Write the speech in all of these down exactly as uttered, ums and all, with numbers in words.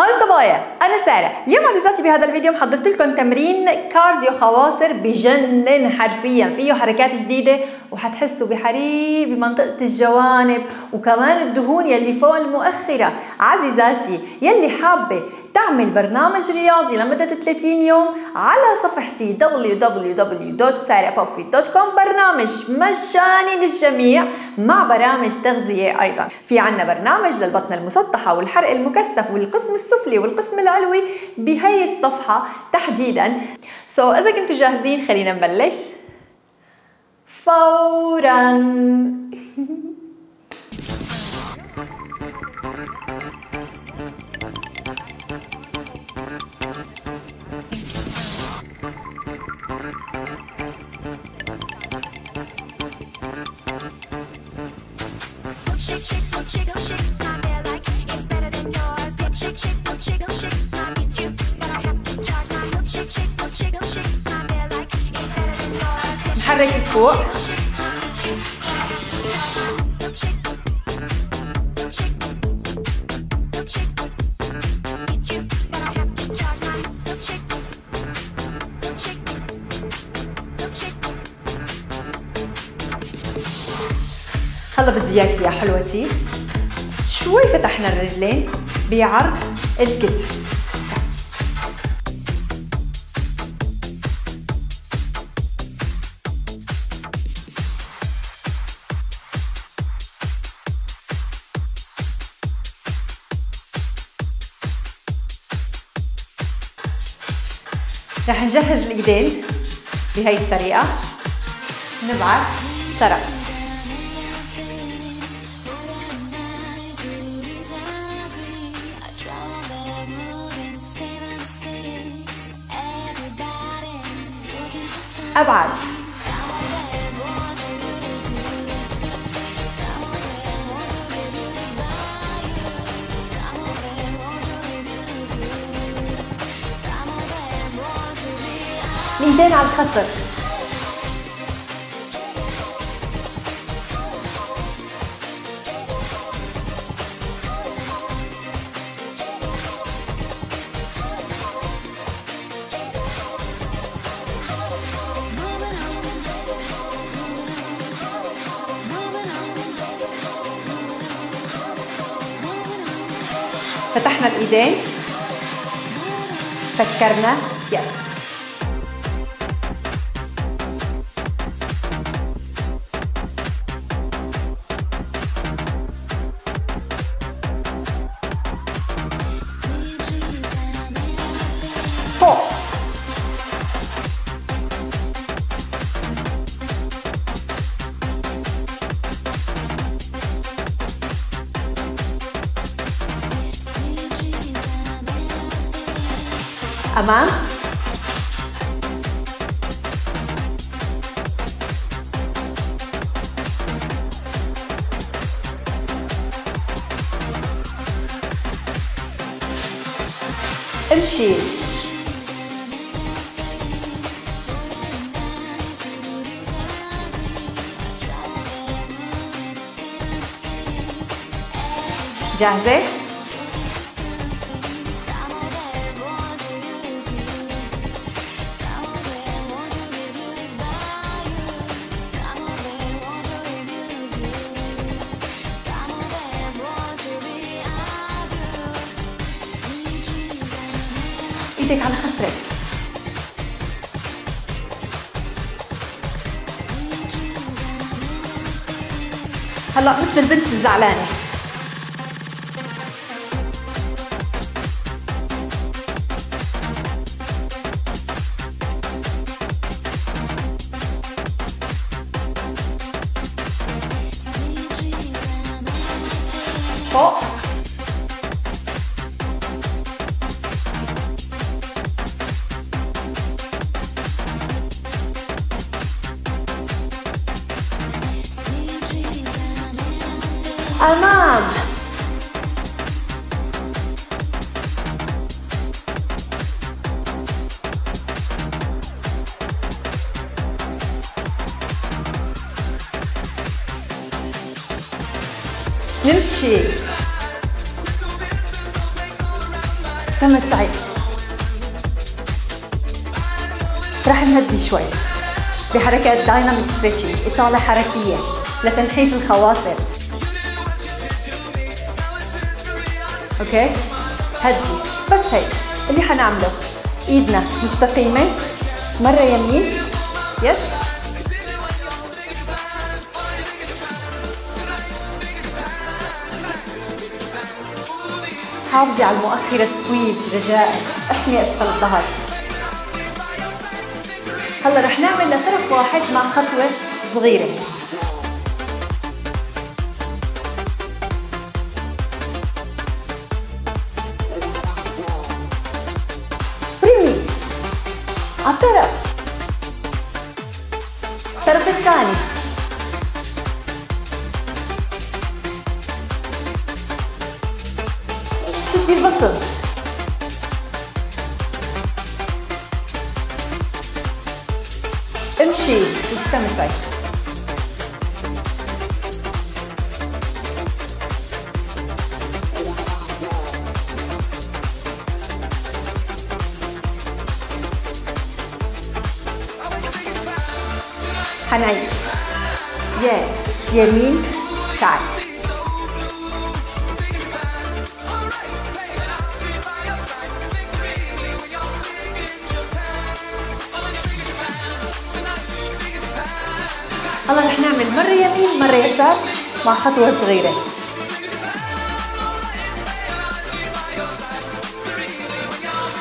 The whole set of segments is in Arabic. هاي صبايا، انا ساره. يوم عزيزاتي بهذا الفيديو محضرت لكم تمرين كارديو خواصر بجنن حرفيا، فيه حركات جديده وحتحسوا بحريق بمنطقه الجوانب وكمان الدهون يلي فوق المؤخره. عزيزاتي يلي حابه تعمل برنامج رياضي لمدة ثلاثين يوم، على صفحتي دبليو دبليو دبليو دوت سارا بوب فيت دوت كوم برنامج مجاني للجميع مع برامج تغذية. أيضا في عنا برنامج للبطن المسطحة والحرق المكثف والقسم السفلي والقسم العلوي بهي الصفحة تحديدا. سو so, إذا كنتوا جاهزين خلينا نبلش فورا. نحرك فوق هلا. بدي اياك يا حلوتي شوي فتحنا الرجلين بعرض الكتف. رح نجهز الايدين بهي الطريقة، نبعث طرف. أبعد الايدين على الخصر، فتحنا الايدين فكرنا يس. أمام امشي جاهزة. ايدك على خصرك، هلا مثل البنت الزعلانة. فوق أمام نمشي تم التعيير. راح نهدي شوي بحركات دايناميك ستريتشنج، إطالة حركية لتنحيف الخواطر. اوكي، هدي بس. هيك اللي حنعمله، ايدنا مستقيمة، مرة يمين يس حافظي على المؤخرة، سكويز رجاء، احمي اسفل الظهر. هلا رح نعمل لطرف واحد مع خطوة صغيرة. برمي على الطرف، الطرف الثاني. شدي البطن، امشي واستمتعي. حنعيد يس، يمين تعال، هلا رح نعمل مرة يمين مرة يسار مع خطوة صغيرة.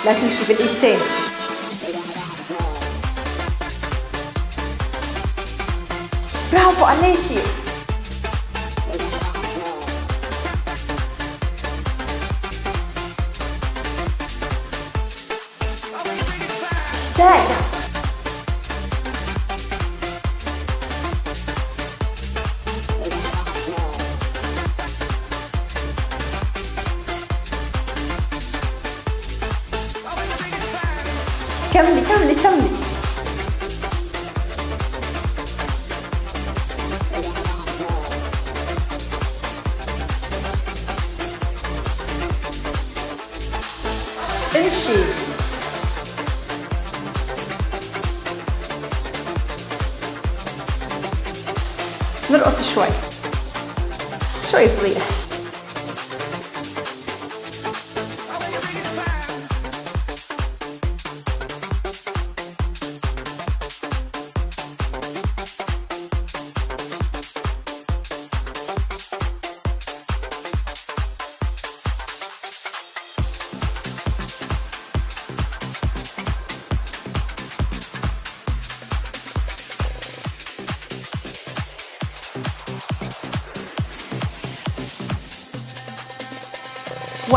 لا تنسي بالايدتين. برافو عليكي. دائرة كملي كملي كملي. امشي نرقص شوي شوي صغيرة.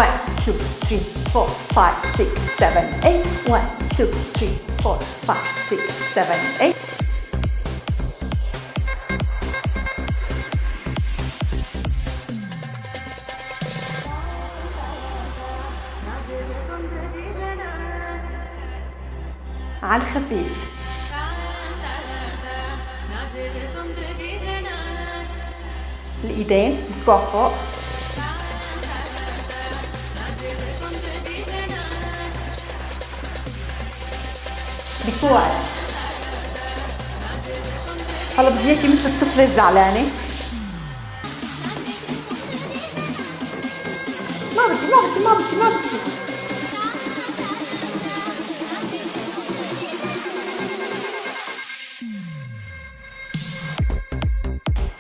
one two three four five six seven eight one two three four five six seven eight. على الخفيف. الايدين بكوع فوق، بكوع. هلا بدي اياكي مثل الطفلة الزعلانة. ما بدي ما بدي ما بدي ما بدي.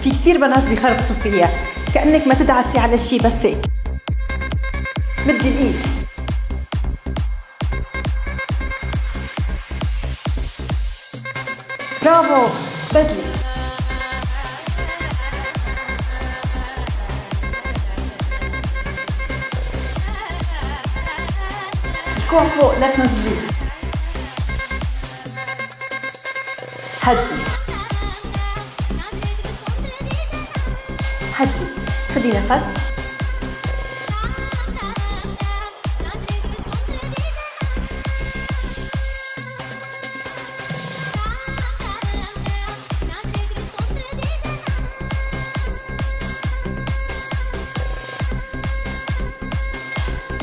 في كتير بنات بيخربطوا فيها، كأنك ما تدعسي على شي بس هيك. مدي الإيد. برافو. بدلي كوع فوق، لا تنزليه. هدي هدي، خدي نفس.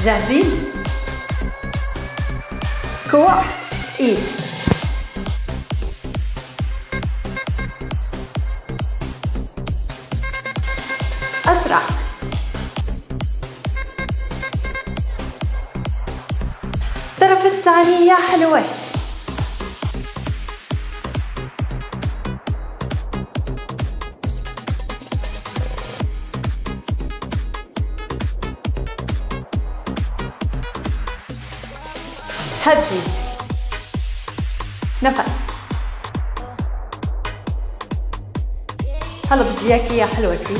جاهزين؟ كوع ايد. أسرع. الطرف الثاني يا حلوة. هدي نفس. هلا بدي اياكي يا حلوتي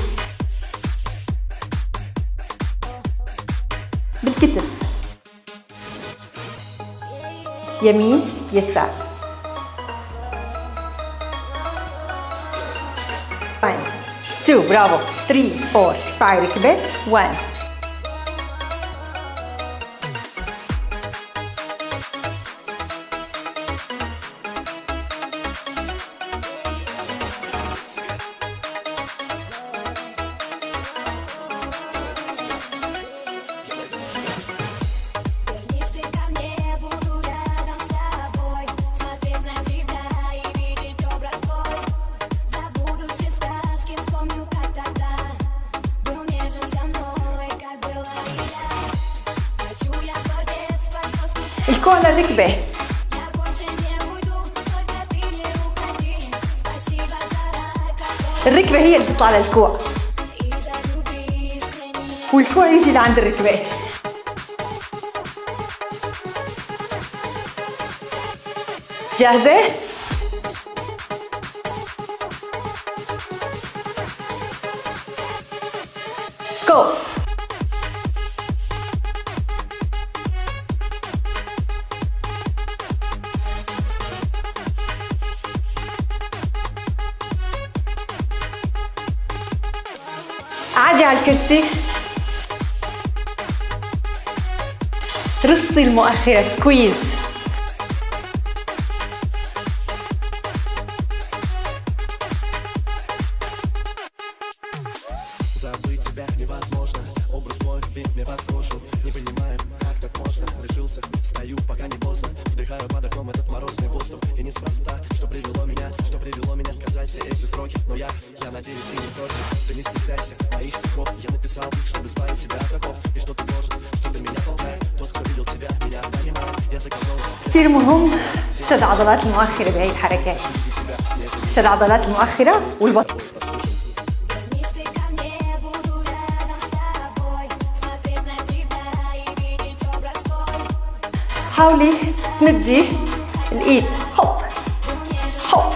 بالكتف، يمين يسار. واحد اثنين برافو. ثلاثة أربعة ارفعي ركبه. واحد الكوع للركبة. الركبة هي اللي بتطلع للكوع والكوع يجي لعند الركبة. جاهزة؟ جو. عادي على الكرسي، رصي المؤخرة سكويز. كثير مهم شد عضلات المؤخرة بهي الحركات، شد عضلات المؤخرة والبطن. حاولي تمدي الايد. هوب هوب.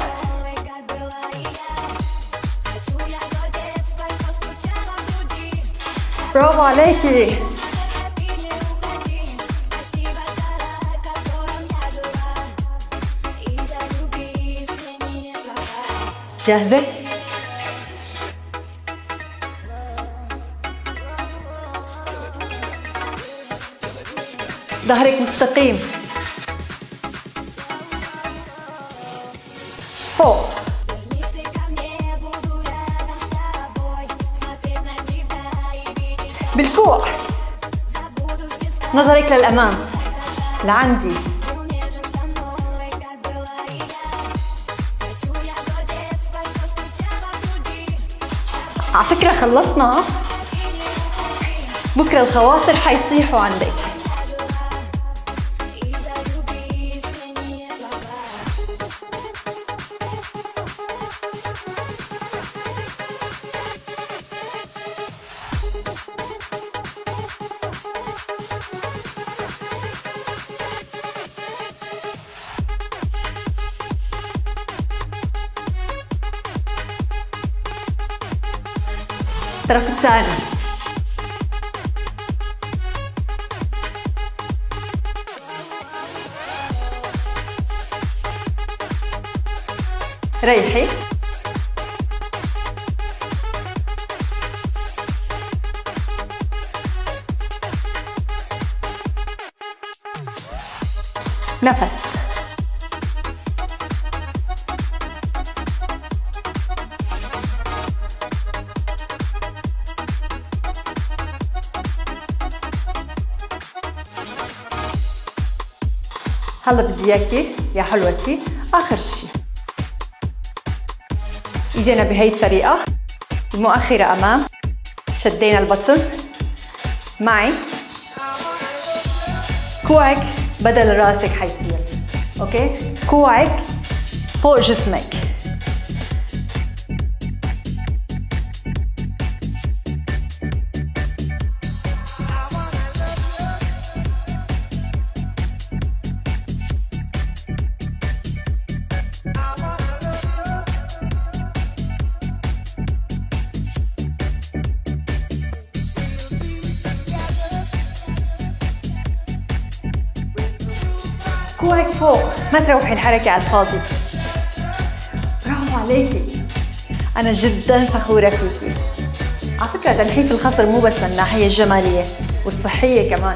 برافو عليكي. جاهزة؟ ظهرك مستقيم. فوق. بالكوع. نظرك للأمام لعندي. على فكرة خلصنا. بكرة الخواصر حيصيحوا عندك. الطرف الثاني ريحي. نفس. هلا بدي اياكي يا حلوتي اخر شيء ايدينا بهي الطريقه، المؤخره امام، شدينا البطن معي، كوعك بدل راسك حيصير، اوكي؟ كوعك فوق جسمك. كوعك فوق، ما تروحي الحركة على الفاضي. برافو عليكي، أنا جدا فخورة فيكي. على فكرة تنحيف الخصر مو بس من الناحية الجمالية والصحية كمان.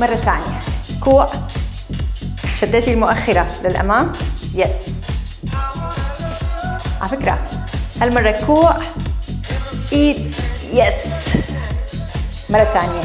مرة ثانية، كوع، شدتي المؤخرة للأمام، يس. على فكرة هالمرة كوع، إيد، يس. مرة ثانية.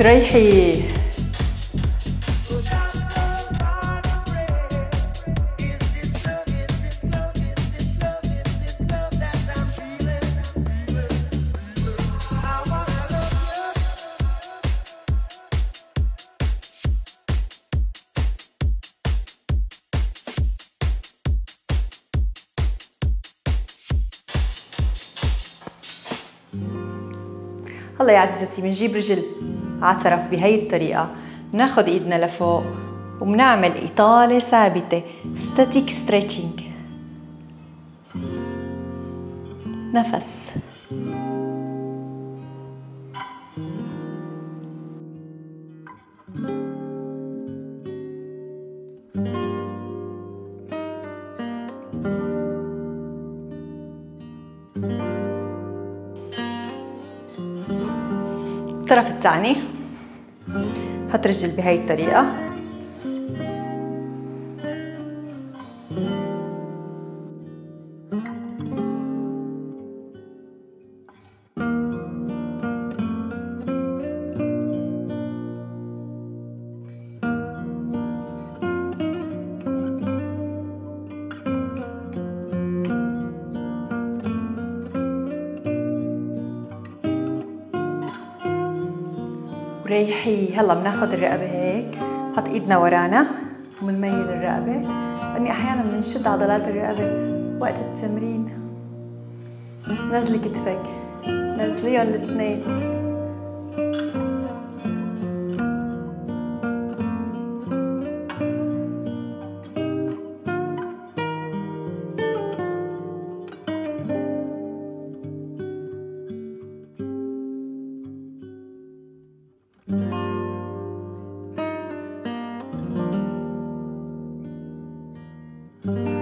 ريحي. هلا يا عزيزتي بنجيب رجل عالطرف بهي الطريقة، ناخد ايدنا لفوق وبنعمل إطالة ثابتة، static stretching. نفس الطرف الثاني، حط رجل بهاي الطريقة، ريحي. هلا بناخد الرقبة هيك، حط ايدنا ورانا وبنميل الرقبة، لأني أحيانا بنشد عضلات الرقبة وقت التمرين. نزلي كتفك، نزليهم الاثنين.